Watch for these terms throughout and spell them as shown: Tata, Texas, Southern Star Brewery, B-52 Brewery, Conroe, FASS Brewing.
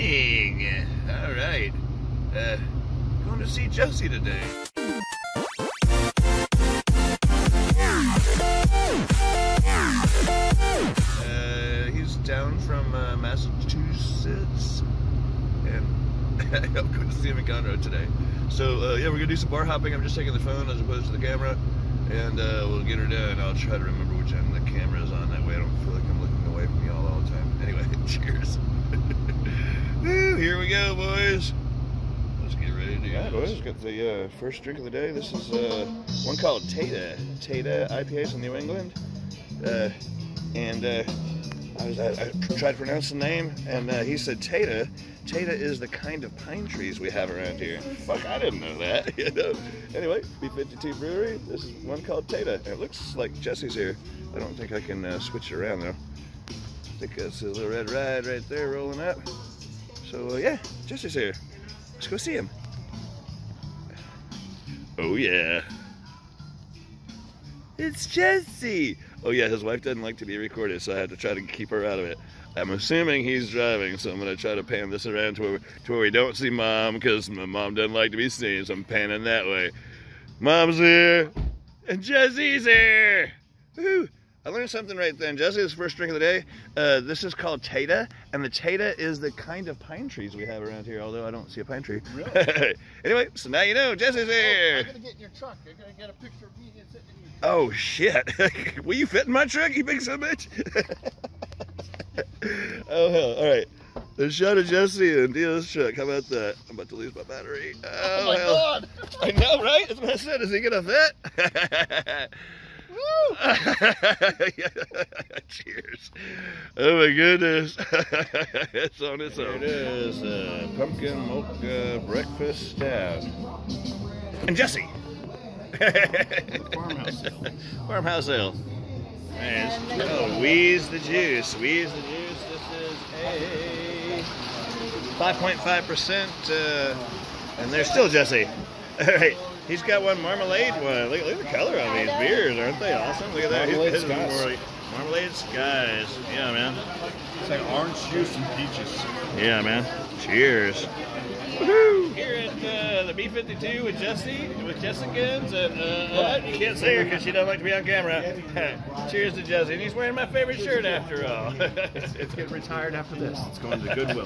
morning. All right. Going to see Josie today. He's down from Massachusetts, and I'm going to see him in Conroe today. So yeah, we're gonna do some bar hopping. I'm just taking the phone as opposed to the camera, and we'll get her done. I'll try to remember which end the camera is on. That way I don't feel like I'm looking away from y'all all the time. Anyway, cheers. Woo, here we go, boys. Let's get ready to do this. All right, boys, got the first drink of the day. This is one called Tata. Tata IPA from New England. I tried to pronounce the name, and he said Tata. Tata is the kind of pine trees we have around here. Fuck, I didn't know that, you know? Anyway, B-52 Brewery, this is one called Tata. It looks like Jesse's here. I don't think I can switch it around, though. I think that's a little red ride right there rolling up. So, yeah, Jesse's here. Let's go see him. Oh, yeah. It's Jesse! Oh yeah, his wife doesn't like to be recorded, so I had to try to keep her out of it. I'm assuming he's driving, so I'm gonna try to pan this around to where we don't see Mom, because my mom doesn't like to be seen, so I'm panning that way. Mom's here, and Jesse's here! Woo! I learned something right then. Jesse's first drink of the day. This is called Tata, and the Tata is the kind of pine trees we have around here, although I don't see a pine tree. Really? Anyway, so now you know, Jesse's here! I'm gonna get in your truck. I'm gonna get a picture of me sitting in your truck. Oh shit. Will you fit in my truck, you big son of a bitch? Oh hell, alright. There's shot of Jesse and Dio's truck. How about that? I'm about to lose my battery. Oh my hell. God! I know, right? That's what I said. Is he gonna fit? Woo! Cheers. Oh my goodness. It's on its own. It is pumpkin milk breakfast stout. And Jesse. Farmhouse ale. Farmhouse ale. Oh, wheeze the juice. Wheeze the juice. This is a 5.5%. And there's still Jesse. All right. He's got one marmalade one. Look at the color on these beers. Aren't they awesome? Look at that. Marmalade skies. Marmalade skies. Yeah, man. It's like orange juice and peaches. Yeah, man. Cheers. Woohoo! Here at the B-52 with Jesse, with Jessicans. You can't see her because she doesn't like to be on camera. Cheers to Jesse. And he's wearing my favorite shirt after all. It's getting retired after this. It's going to Goodwill.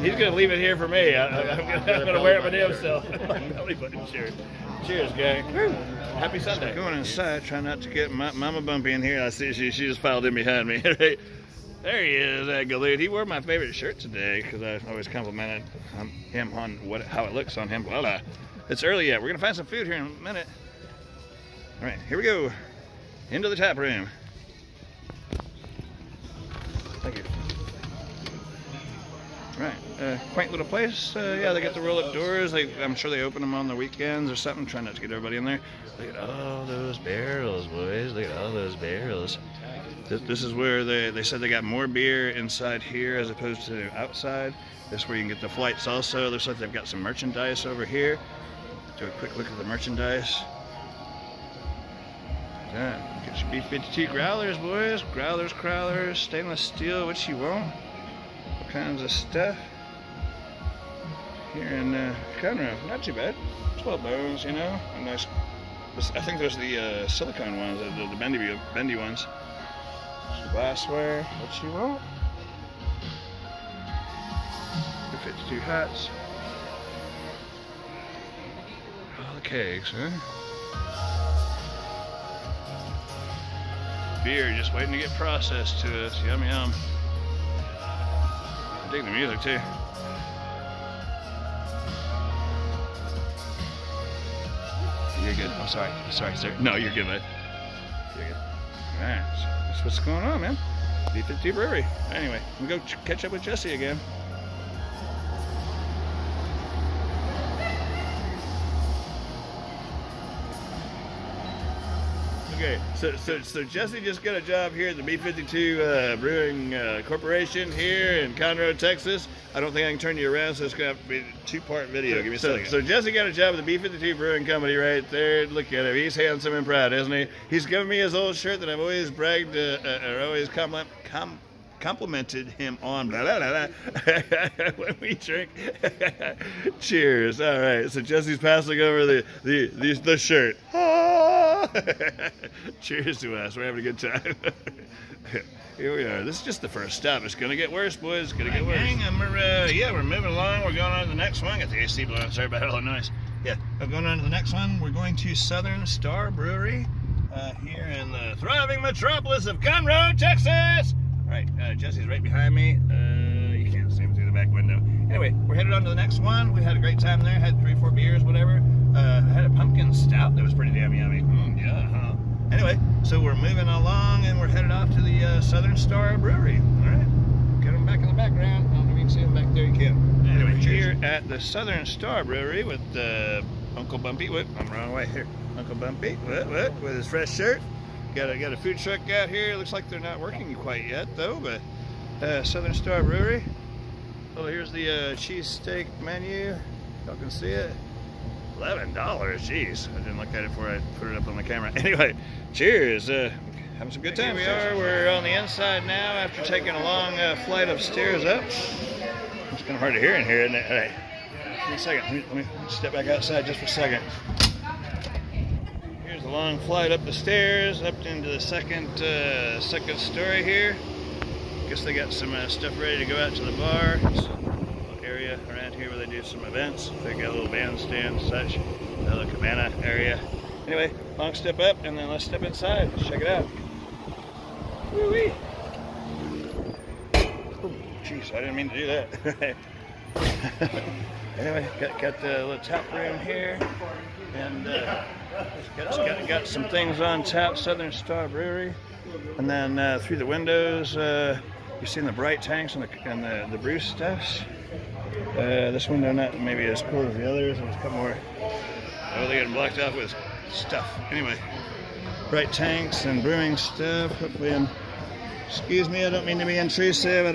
He's going to leave it here for me. I'm going to wear it myself. My belly button shirt. Cheers, gang. Happy Sunday. So going inside, try not to get Mama Bumpy in here. I see she just filed in behind me. There he is, that Galud. He wore my favorite shirt today because I always complimented him on how it looks on him. Voila. It's early yet. We're going to find some food here in a minute. All right, here we go. Into the tap room. Thank you. Right, quaint little place. Yeah, they got the roll-up doors. I'm sure they open them on the weekends or something. Try not to get everybody in there. Look at all those barrels, boys. Look at all those barrels. This is where they said they got more beer inside here as opposed to outside. This is where you can get the flights also. Looks like they've got some merchandise over here. Do a quick look at the merchandise. Yeah, get your B-52 growlers, boys. Growlers, crowlers, stainless steel, what you want. Kinds of stuff here in Conroe. Not too bad. 12 bones, you know. A nice. I think there's the silicone ones, the bendy ones. Some glassware. What you want? 52 hats. All the cakes, huh? Beer just waiting to get processed to us. Yum yum. I dig the music too. You're good. I'm sorry. Sorry, sir. No, you're good, mate. You're good. All right. So that's what's going on, man. B-52 Brewery. Anyway, we go catch up with Jesse again. Okay, so Jesse just got a job here at the B-52 Brewing Corporation here in Conroe, Texas. I don't think I can turn you around, so it's going to have to be a two-part video. Give me a second. So Jesse got a job at the B-52 Brewing Company right there. Look at him. He's handsome and proud, isn't he? He's giving me his old shirt that I've always bragged, or always compliment. complimented him on blah, blah, blah, blah. When we drink. Cheers. All right. So Jesse's passing over the shirt. Cheers to us. We're having a good time. Here we are. This is just the first stop. It's gonna get worse, boys. It's gonna get worse. Gang, we're moving along. We're going on to the next one. Got the AC blowing. Sorry about all the noise. Yeah, we're going on to the next one. We're going to Southern Star Brewery here in the thriving metropolis of Conroe, Texas. All right, Jesse's right behind me. You can't see him through the back window. Anyway, we're headed on to the next one. We had a great time there. Had 3 or 4 beers, whatever. I had a pumpkin stout that was pretty damn yummy. Yeah. Huh? Anyway, so we're moving along and we're headed off to the Southern Star Brewery. All right, get them back in the background. I don't know if you can see them back there. You can. Anyway, here at the Southern Star Brewery with Uncle Bumpy. What? I'm wrong way here. Uncle Bumpy. What? With his fresh shirt. Got a food truck out here. Looks like they're not working quite yet though. But Southern Star Brewery. Oh, here's the cheesesteak menu. Y'all can see it. $11, jeez. I didn't look at it before I put it up on the camera. Anyway, cheers. Having some good time. Here we are. We're on the inside now after taking a long flight of stairs up. It's kind of hard to hear in here, isn't it? All right. Give me a second. Let me step back outside just for a second. Here's a long flight up the stairs, up into the second story here. I guess they got some stuff ready to go out to the bar. Area around here where they do some events. They got a little bandstand, such, the La Cabana area. Anyway, long step up and then let's step inside. Let's check it out. Woo-wee! Oh, jeez, I didn't mean to do that. Anyway, got the little tap room here, and got some things on tap. Southern Star Brewery, and then through the windows, you're seeing the bright tanks and the brew stuffs. This window not maybe as cool as the others. There's a couple more. Oh, they're getting blocked off with stuff. Anyway, bright tanks and brewing stuff. Hopefully, excuse me, I don't mean to be intrusive.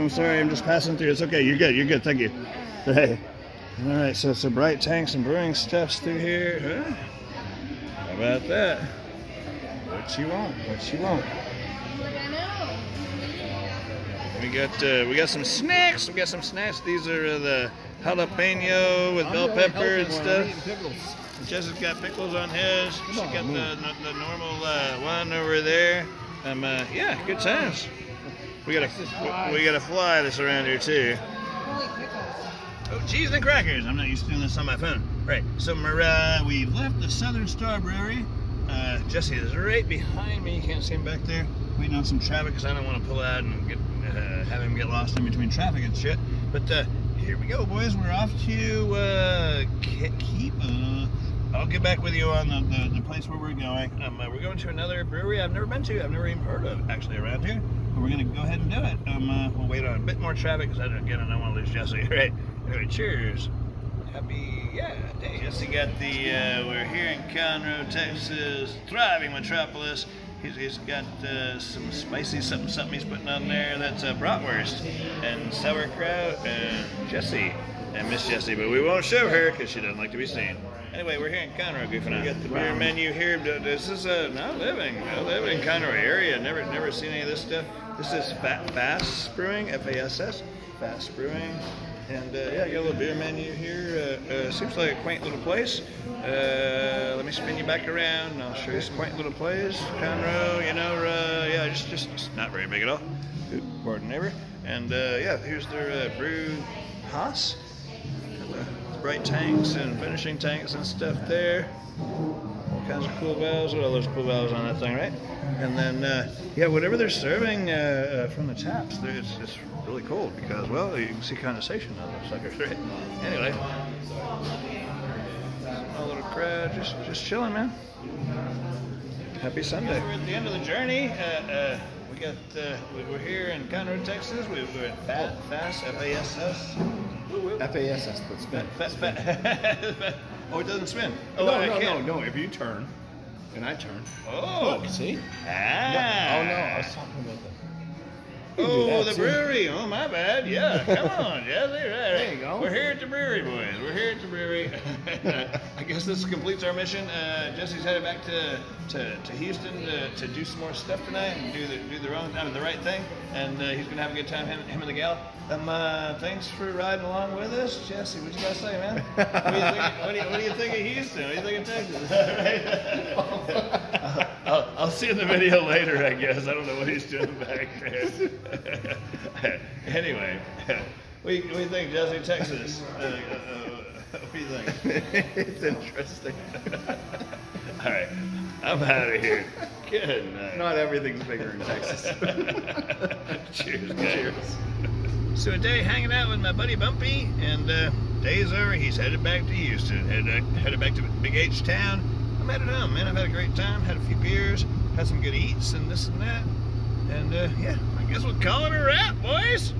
I'm sorry. I'm just passing through. It's okay. You're good. You're good. Thank you. Hey. All right. So, bright tanks and brewing stuffs through here. How about that? What you want? What you want? We got some snacks. These are the jalapeno with bell pepper and stuff. Jess has got pickles on his. She got the normal one over there. Yeah, good times. We got a fly that's around here too. Oh, cheese and crackers. I'm not used to doing this on my phone. Right. So we've left the Southern Star Brewery. Jesse is right behind me. You can't see him back there. Waiting on some traffic because I don't want to pull out and have him get lost in between traffic and shit. But here we go, boys. We're off to keep. I'll get back with you on the place where we're going. We're going to another brewery I've never been to. I've never even heard of actually around here. But we're gonna go ahead and do it. We'll wait on a bit more traffic because I don't want to lose Jesse. Right. Anyway, cheers. Happy day. Jesse got the. We're here in Conroe, Texas, thriving metropolis. He's got some spicy something he's putting on there. That's bratwurst and sauerkraut and Jessie and Miss Jessie, but we won't show her because she doesn't like to be seen. Anyway, we're here in Conroe goofing on. We got the beer menu here. This is not living in Conroe area. Never seen any of this stuff. This is FASS Brewing, F-A-S-S, FASS Brewing. And yeah, got a little beer menu here. Seems like a quaint little place. Let me spin you back around and I'll show you this quaint little place. Conroe, you know, yeah, just not very big at all. Ooh, pardon neighbor. And yeah, here's their brew house. Bright tanks and finishing tanks and stuff there. All kinds of cool valves. What all those cool valves on that thing, right? And then, yeah, whatever they're serving from the taps, it's really cool because, well, you can see condensation on those suckers, right? Anyway, a little crowd, just chilling, man. Happy Sunday. We're at the end of the journey. We got we're here in Conroe, Texas. We're at FASS, F-A-S-S. F-A-S-S, but spin. Oh, it doesn't spin. Oh, no. If you turn. And I turn. Oh, look, see? Ah. No, I was talking about that. brewery. Oh, my bad. Yeah, come on, Jesse. Right. There you go. We're here at the brewery, boys. We're here at the brewery. I guess this completes our mission. Jesse's headed back to Houston to do some more stuff tonight and do the right thing. And he's gonna have a good time, him and the gal. Thanks for riding along with us, Jesse. What you gotta say, man? What do you think of Houston? What do you think of Texas? Right. I'll see you in the video later, I guess. I don't know what he's doing back there. Anyway, what do you think, Jesse? Texas? What do you think? It's interesting. All right, I'm out of here. Good night. Not everything's bigger in Texas. Cheers, guys. Cheers. So a day hanging out with my buddy Bumpy, and day's over. He's headed back to Houston, headed back to Big H Town. I'm headed home, man. I've had a great time, had a few beers, had some good eats and this and that. And yeah, I guess we'll call it a wrap, boys.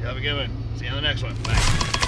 Y'all have a good one. See you on the next one. Bye.